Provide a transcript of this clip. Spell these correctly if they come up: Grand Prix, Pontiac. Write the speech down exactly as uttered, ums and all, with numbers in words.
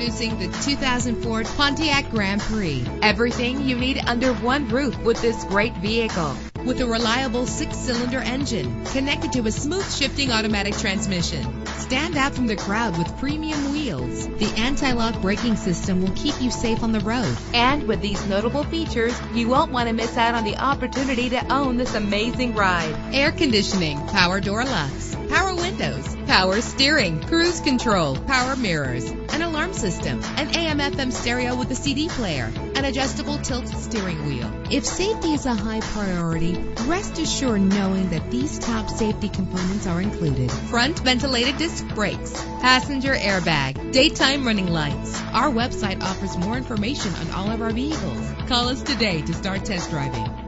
Introducing the two thousand four Pontiac Grand Prix. Everything you need under one roof with this great vehicle. With a reliable six-cylinder engine connected to a smooth shifting automatic transmission. Stand out from the crowd with premium wheels. The anti-lock braking system will keep you safe on the road. And with these notable features, you won't want to miss out on the opportunity to own this amazing ride. Air conditioning, power door locks, power windows, power steering, cruise control, power mirrors, an alarm system, an A M F M stereo with a C D player, an adjustable tilt steering wheel. If safety is a high priority, rest assured knowing that these top safety components are included. Front ventilated disc brakes, passenger airbag, daytime running lights. Our website offers more information on all of our vehicles. Call us today to start test driving.